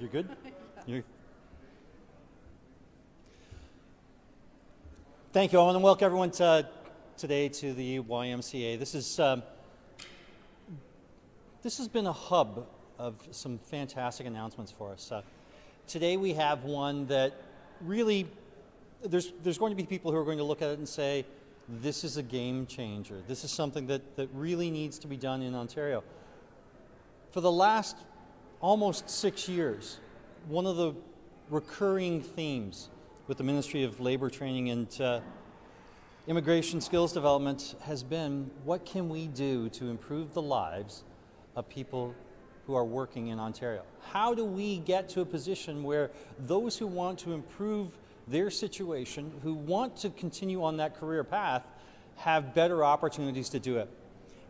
You're good? Yes. Thank you. I want to welcome everyone today to the YMCA. This has been a hub of some fantastic announcements for us. Today we have one that really, there's going to be people who are going to look at it and say, this is a game changer. This is something that really needs to be done in Ontario. For the last almost 6 years, one of the recurring themes with the Ministry of Labour Training and Immigration Skills Development has been, what can we do to improve the lives of people who are working in Ontario? How do we get to a position where those who want to improve their situation, who want to continue on that career path, have better opportunities to do it?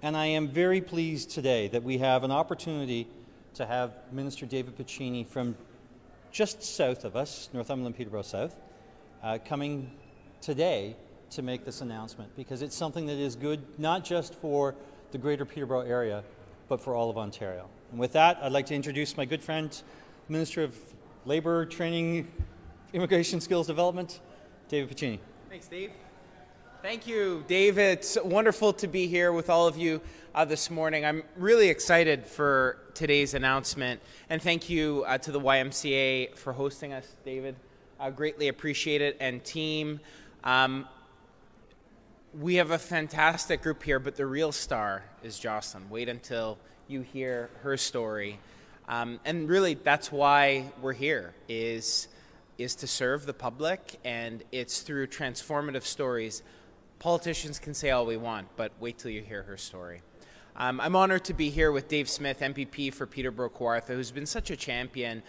And I am very pleased today that we have an opportunity to have Minister David Piccini from just south of us, Northumberland, Peterborough South, coming today to make this announcement, because it's something that is good not just for the greater Peterborough area, but for all of Ontario. And with that, I'd like to introduce my good friend, Minister of Labour, Training, Immigration Skills Development, David Piccini. Thanks, Dave. Thank you, Dave. It's wonderful to be here with all of you this morning. I'm really excited for today's announcement, and thank you to the YMCA for hosting us, David. I greatly appreciate it, and team. We have a fantastic group here, but the real star is Jocelyn. Wait until you hear her story. And really, that's why we're here, is to serve the public, and it's through transformative stories. Politicians can say all we want, but wait till you hear her story. I'm honored to be here with Dave Smith, MPP for Peterborough-Kawartha, who's been such a champion.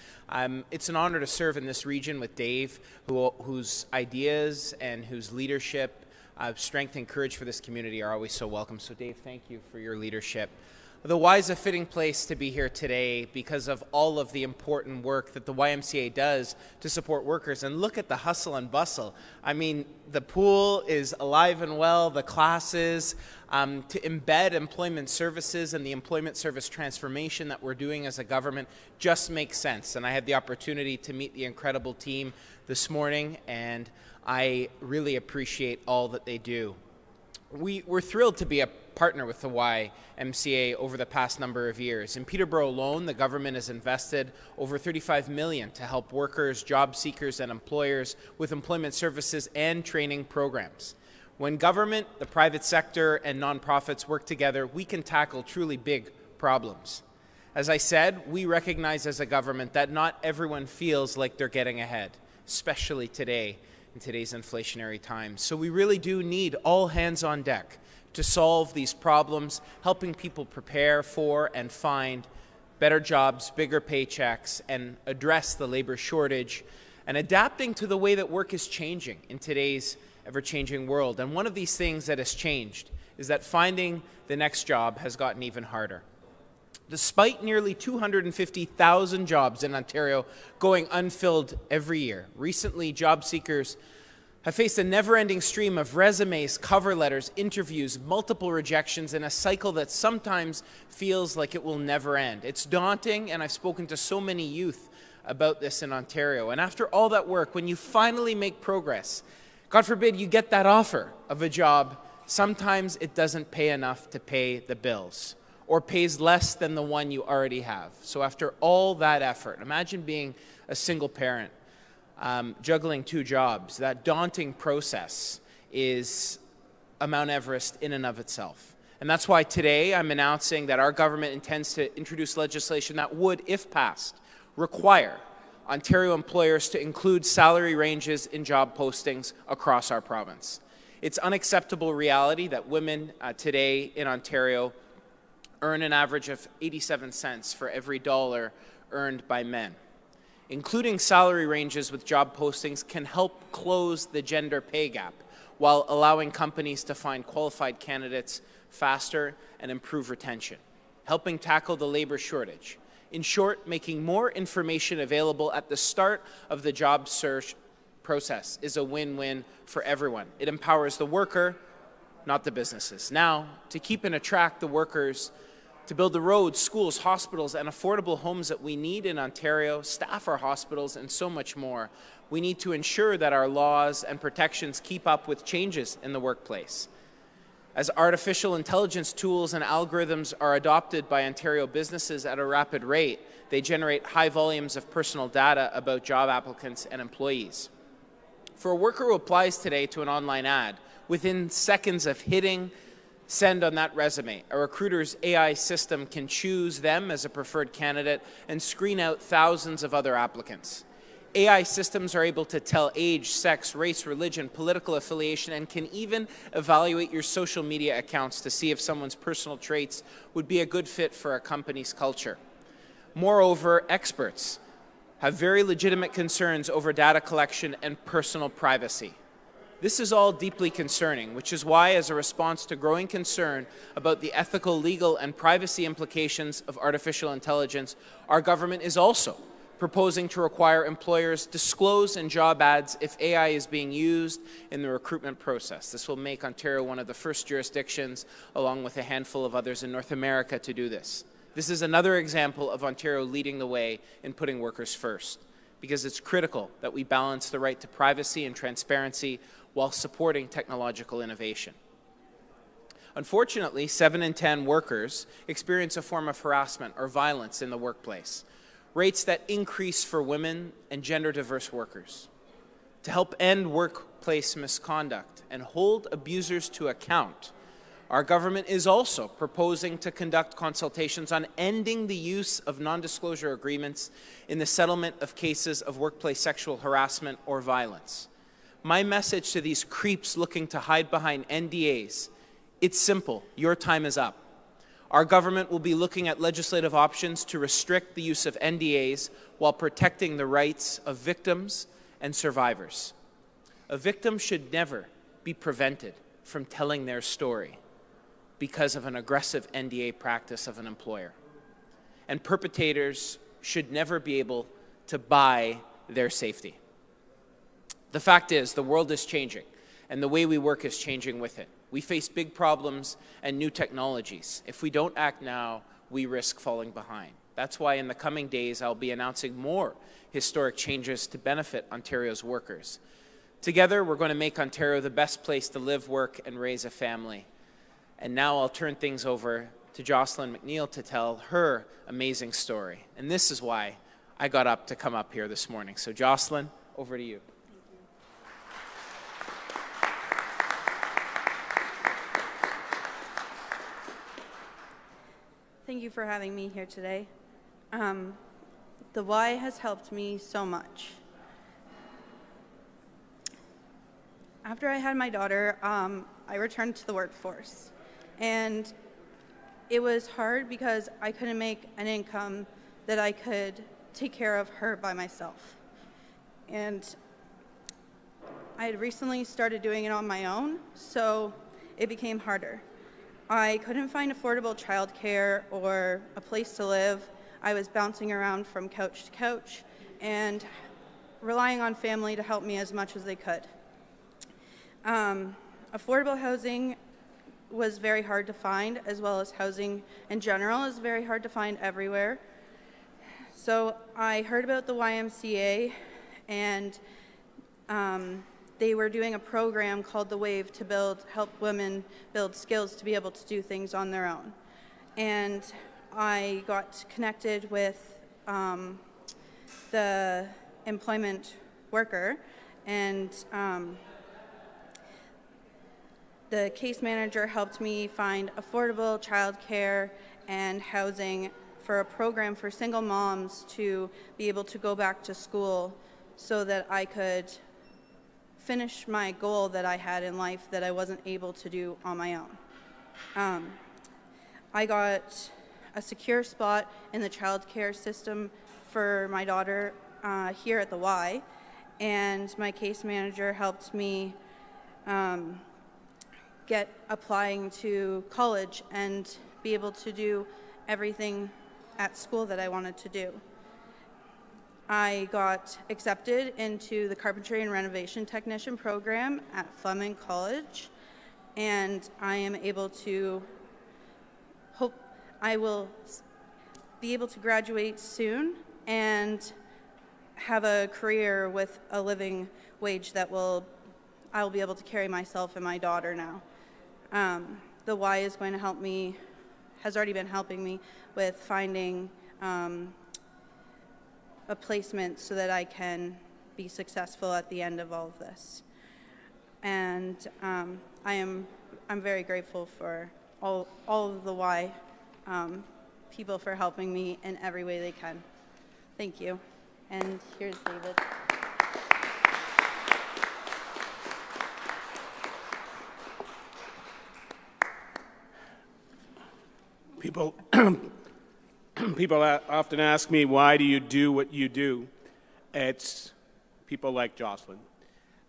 It's an honor to serve in this region with Dave, whose ideas and whose leadership strength and courage for this community are always so welcome. So Dave, thank you for your leadership. The Y is a fitting place to be here today because of all of the important work that the YMCA does to support workers. And look at the hustle and bustle. I mean, the pool is alive and well, the classes, to embed employment services and the employment service transformation that we're doing as a government just makes sense. And I had the opportunity to meet the incredible team this morning, and I really appreciate all that they do. We're thrilled to be a partner with the YMCA over the past number of years. In Peterborough alone, the government has invested over $35 million to help workers, job seekers, and employers with employment services and training programs. When government, the private sector, and nonprofits work together, we can tackle truly big problems. As I said, we recognize as a government that not everyone feels like they're getting ahead, especially today, in today's inflationary times. So we really do need all hands on deck to solve these problems, helping people prepare for and find better jobs, bigger paychecks, and address the labor shortage, and adapting to the way that work is changing in today's ever-changing world. And one of these things that has changed is that finding the next job has gotten even harder. Despite nearly 250,000 jobs in Ontario going unfilled every year, recently job seekers have faced a never-ending stream of resumes, cover letters, interviews, multiple rejections, and a cycle that sometimes feels like it will never end. It's daunting, and I've spoken to so many youth about this in Ontario. And after all that work, when you finally make progress, God forbid you get that offer of a job, sometimes it doesn't pay enough to pay the bills, or pays less than the one you already have. So after all that effort, imagine being a single parent, juggling two jobs. That daunting process is a Mount Everest in and of itself. And that's why today I'm announcing that our government intends to introduce legislation that would, if passed, require Ontario employers to include salary ranges in job postings across our province. It's unacceptable reality that women today in Ontario earn an average of 87 cents for every dollar earned by men. Including salary ranges with job postings can help close the gender pay gap while allowing companies to find qualified candidates faster and improve retention, helping tackle the labor shortage. In short, making more information available at the start of the job search process is a win-win for everyone. It empowers the worker, not the businesses. Now, to keep and attract the workers to build the roads, schools, hospitals, and affordable homes that we need in Ontario, staff our hospitals, and so much more. We need to ensure that our laws and protections keep up with changes in the workplace. As artificial intelligence tools and algorithms are adopted by Ontario businesses at a rapid rate, they generate high volumes of personal data about job applicants and employees. For a worker who applies today to an online ad, within seconds of hitting send on that resume, a recruiter's AI system can choose them as a preferred candidate and screen out thousands of other applicants. AI systems are able to tell age, sex, race, religion, political affiliation, and can even evaluate your social media accounts to see if someone's personal traits would be a good fit for a company's culture. Moreover, experts have very legitimate concerns over data collection and personal privacy. This is all deeply concerning, which is why, as a response to growing concern about the ethical, legal, and privacy implications of artificial intelligence, our government is also proposing to require employers disclose in job ads if AI is being used in the recruitment process. This will make Ontario one of the first jurisdictions, along with a handful of others in North America, to do this. This is another example of Ontario leading the way in putting workers first, because it's critical that we balance the right to privacy and transparency while supporting technological innovation. Unfortunately, 7 in 10 workers experience a form of harassment or violence in the workplace, rates that increase for women and gender-diverse workers. To help end workplace misconduct and hold abusers to account, our government is also proposing to conduct consultations on ending the use of non-disclosure agreements in the settlement of cases of workplace sexual harassment or violence. My message to these creeps looking to hide behind NDAs, it's simple, your time is up. Our government will be looking at legislative options to restrict the use of NDAs while protecting the rights of victims and survivors. A victim should never be prevented from telling their story because of an aggressive NDA practice of an employer. And perpetrators should never be able to buy their safety. The fact is, the world is changing, and the way we work is changing with it. We face big problems and new technologies. If we don't act now, we risk falling behind. That's why in the coming days, I'll be announcing more historic changes to benefit Ontario's workers. Together, we're going to make Ontario the best place to live, work, and raise a family. And now I'll turn things over to Jocelyn McNeil to tell her amazing story. And this is why I got up to come up here this morning. So Jocelyn, over to you. Thank you for having me here today. The Y has helped me so much. After I had my daughter, I returned to the workforce. And it was hard because I couldn't make an income that I could take care of her by myself. And I had recently started doing it on my own, so it became harder. I couldn't find affordable childcare or a place to live. I was bouncing around from couch to couch and relying on family to help me as much as they could. Affordable housing was very hard to find, as well as housing in general is very hard to find everywhere. So I heard about the YMCA, and they were doing a program called The Wave to help women build skills to be able to do things on their own. And I got connected with the employment worker, and the case manager helped me find affordable childcare and housing for a program for single moms to be able to go back to school so that I could finish my goal that I had in life that I wasn't able to do on my own. I got a secure spot in the child care system for my daughter here at the Y, and my case manager helped me get applying to college and be able to do everything at school that I wanted to do. I got accepted into the Carpentry and Renovation Technician program at Fleming College, and I am able to hope I will be able to graduate soon and have a career with a living wage that I'll be able to carry myself and my daughter now. The Y is going to help me, has already been helping me with finding a placement so that I can be successful at the end of all of this. And I'm very grateful for all of the Y people for helping me in every way they can. Thank you. And here's David. People often ask me, why do you do what you do? It's people like Jocelyn.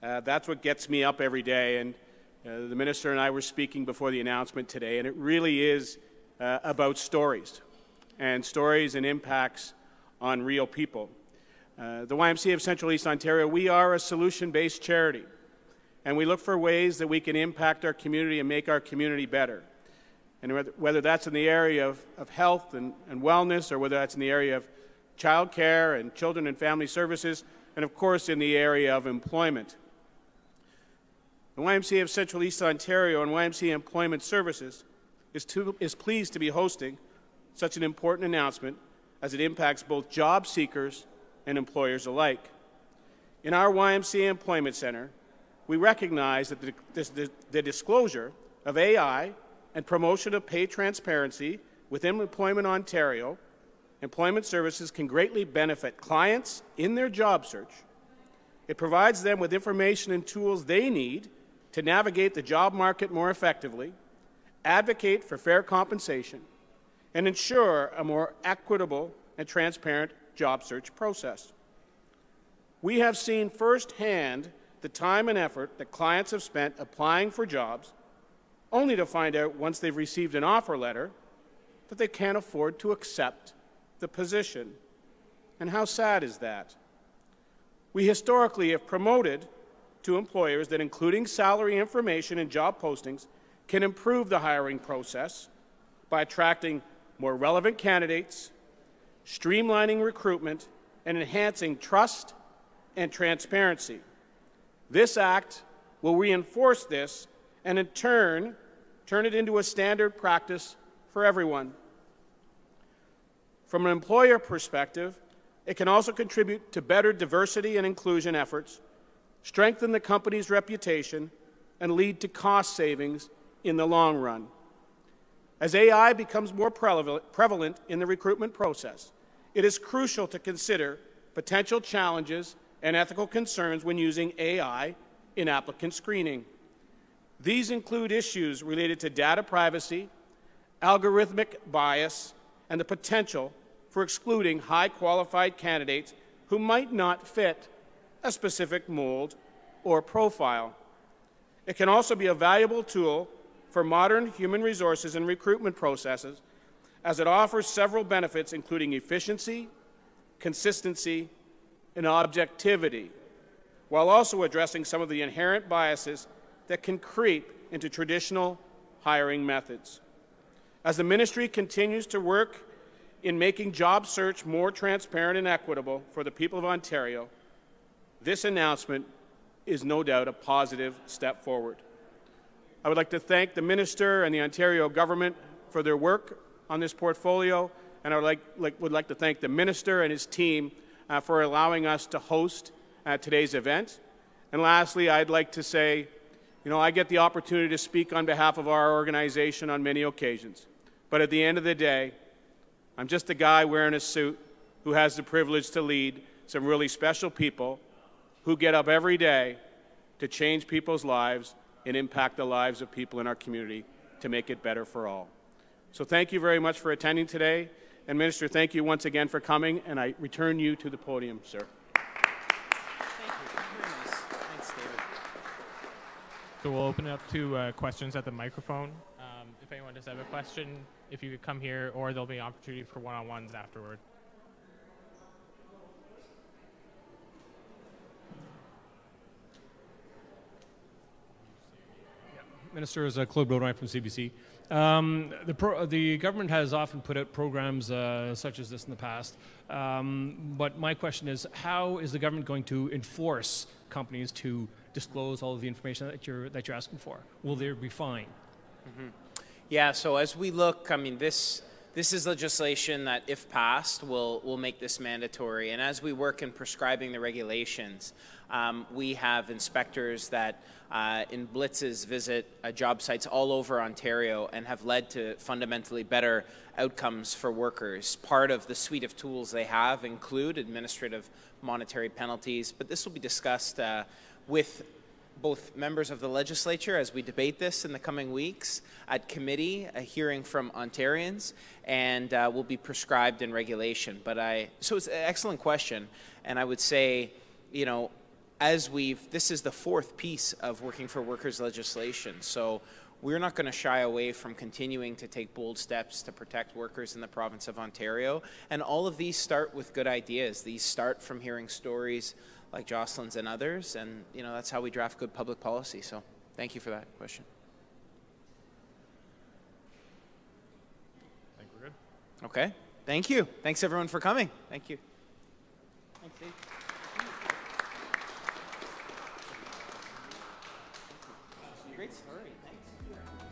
That's what gets me up every day. And the minister and I were speaking before the announcement today, and it really is about stories, and stories and impacts on real people. The YMCA of Central East Ontario, we are a solution-based charity, and we look for ways that we can impact our community and make our community better. And whether that's in the area of health and wellness, or whether that's in the area of childcare and children and family services, and of course in the area of employment. The YMCA of Central East Ontario and YMCA Employment Services is pleased to be hosting such an important announcement, as it impacts both job seekers and employers alike. In our YMCA Employment Center, we recognize that the disclosure of AI and promotion of pay transparency within Employment Ontario, employment services can greatly benefit clients in their job search. It provides them with information and tools they need to navigate the job market more effectively, advocate for fair compensation, and ensure a more equitable and transparent job search process. We have seen firsthand the time and effort that clients have spent applying for jobs, only to find out once they've received an offer letter that they can't afford to accept the position. And how sad is that? We historically have promoted to employers that including salary information in job postings can improve the hiring process by attracting more relevant candidates, streamlining recruitment, and enhancing trust and transparency. This act will reinforce this and in turn, turn it into a standard practice for everyone. From an employer perspective, it can also contribute to better diversity and inclusion efforts, strengthen the company's reputation, and lead to cost savings in the long run. As AI becomes more prevalent in the recruitment process, it is crucial to consider potential challenges and ethical concerns when using AI in applicant screening. These include issues related to data privacy, algorithmic bias, and the potential for excluding high-qualified candidates who might not fit a specific mold or profile. It can also be a valuable tool for modern human resources and recruitment processes, as it offers several benefits, including efficiency, consistency, and objectivity, while also addressing some of the inherent biases that can creep into traditional hiring methods. As the ministry continues to work in making job search more transparent and equitable for the people of Ontario, this announcement is no doubt a positive step forward. I would like to thank the minister and the Ontario government for their work on this portfolio, and I would like to thank the minister and his team for allowing us to host today's event. And lastly, I'd like to say, you know, I get the opportunity to speak on behalf of our organization on many occasions, but at the end of the day, I'm just a guy wearing a suit who has the privilege to lead some really special people who get up every day to change people's lives and impact the lives of people in our community to make it better for all. So thank you very much for attending today, and Minister, thank you once again for coming, and I return you to the podium, sir. So we'll open it up to questions at the microphone. If anyone does have a question, if you could come here, or there'll be an opportunity for one-on-ones afterward. Yep. Minister, is Claude Brodering from CBC. The government has often put out programs such as this in the past, but my question is, how is the government going to enforce companies to disclose all of the information that you're asking for? Will there be fine? Mm-hmm. Yeah, so as we look, I mean, this is legislation that, if passed, will make this mandatory. And as we work in prescribing the regulations, we have inspectors that in blitzes visit job sites all over Ontario and have led to fundamentally better outcomes for workers. Part of the suite of tools they have include administrative monetary penalties, but this will be discussed with both members of the legislature as we debate this in the coming weeks, at committee, a hearing from Ontarians, and will be prescribed in regulation. But so it's an excellent question, and I would say, you know, this is the fourth piece of working for workers legislation, so we're not going to shy away from continuing to take bold steps to protect workers in the province of Ontario, and all of these start with good ideas. These start from hearing stories like Jocelyn's and others, and you know, that's how we draft good public policy. So thank you for that question. I think we're good. Okay, thank you. Thanks everyone for coming. Thank you. Thanks, Dave. Great story, thanks.